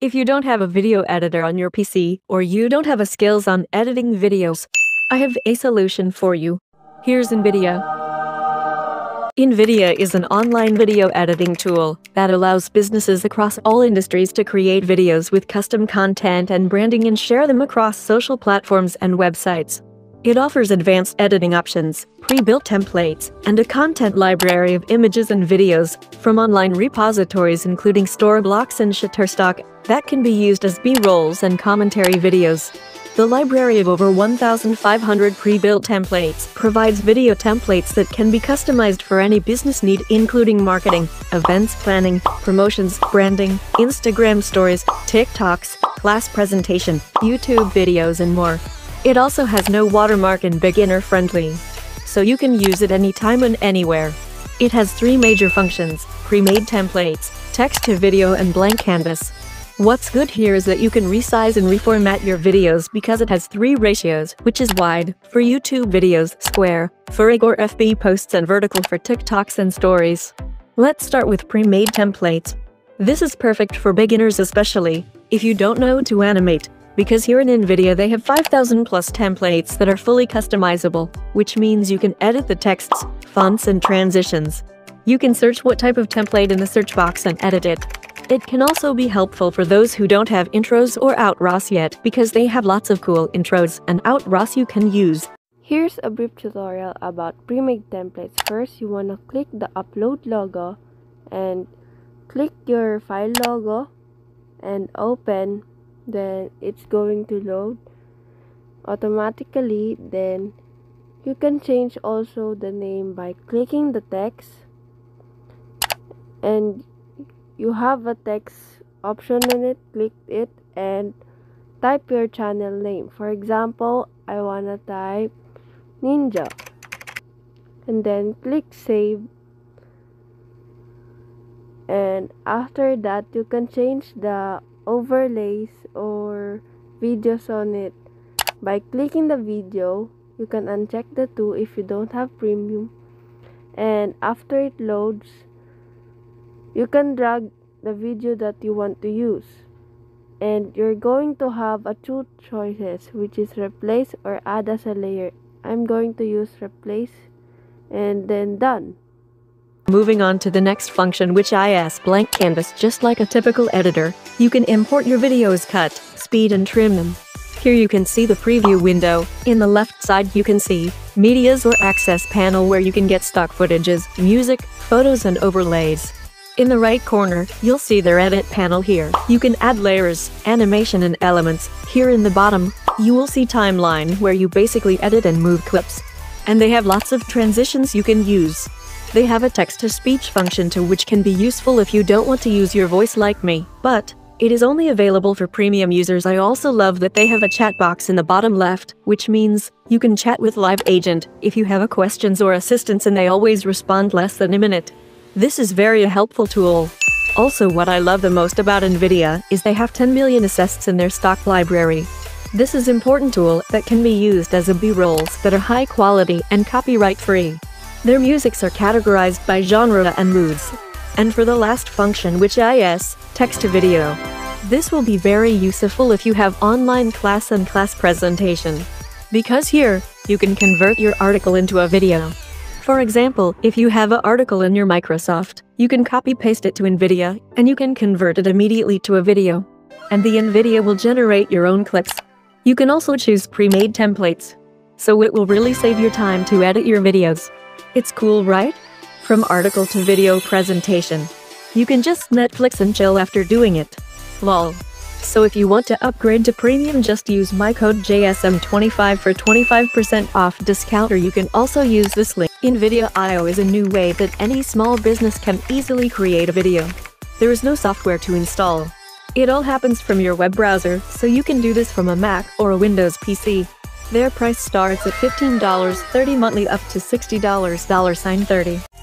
If you don't have a video editor on your PC, or you don't have a skills on editing videos, I have a solution for you. Here's InVideo. InVideo is an online video editing tool that allows businesses across all industries to create videos with custom content and branding and share them across social platforms and websites. It offers advanced editing options, pre-built templates, and a content library of images and videos from online repositories including Storyblocks and Shutterstock that can be used as B-rolls and commentary videos. The library of over 1,500 pre-built templates provides video templates that can be customized for any business need, including marketing, events planning, promotions, branding, Instagram stories, TikToks, class presentation, YouTube videos, and more. It also has no watermark and beginner-friendly, so you can use it anytime and anywhere. It has three major functions: pre-made templates, text-to-video, and blank canvas. What's good here is that you can resize and reformat your videos because it has three ratios, which is wide for YouTube videos, square for IG or FB posts, and vertical for TikToks and stories. Let's start with pre-made templates. This is perfect for beginners, especially if you don't know to animate, because here in InVideo they have 5,000+ templates that are fully customizable, which means you can edit the texts, fonts, and transitions. You can search what type of template in the search box and edit it. It can also be helpful for those who don't have intros or outros yet, because they have lots of cool intros and outros you can use. Here's a brief tutorial about pre-made templates. First, you want to click the upload logo and click your file logo and open. Then it's going to load automatically. Then you can change also the name by clicking the text, and you have a text option in it. Click it and type your channel name. For example, I wanna type Ninja, and then click save. And after that, you can change the overlays or videos on it. By clicking the video, you can uncheck the two if you don't have premium, and after it loads, you can drag the video that you want to use, and you're going to have two choices, which is replace or add as a layer. I'm going to use replace, and then done. Moving on to the next function, which is blank canvas. Just like a typical editor, you can import your videos, cut, speed, and trim them. Here you can see the preview window. In the left side you can see medias or access panel, where you can get stock footages, music, photos, and overlays. In the right corner, you'll see their edit panel. Here you can add layers, animation, and elements. Here in the bottom, you will see timeline, where you basically edit and move clips. And they have lots of transitions you can use. They have a text-to-speech function too, which can be useful if you don't want to use your voice like me, but it is only available for premium users. I also love that they have a chat box in the bottom left, which means you can chat with live agent if you have questions or assistance, and they always respond less than a minute. This is very helpful tool. Also, what I love the most about InVideo is they have 10 million assets in their stock library. This is important tool that can be used as a B-rolls that are high quality and copyright free. Their musics are categorized by genre and moods. And for the last function, which is text-to-video. This will be very useful if you have online class and class presentation, because here you can convert your article into a video. For example, if you have an article in your Microsoft, you can copy-paste it to InVideo, and you can convert it immediately to a video. And the InVideo will generate your own clips. You can also choose pre-made templates, so it will really save your time to edit your videos. It's cool, right? From article to video presentation. You can just Netflix and chill after doing it. Lol. So if you want to upgrade to premium, just use my code JSM25 for 25% off discount, or you can also use this link. InVideo.io is a new way that any small business can easily create a video. There is no software to install. It all happens from your web browser, so you can do this from a Mac or a Windows PC. Their price starts at $15.30 monthly up to $60.30.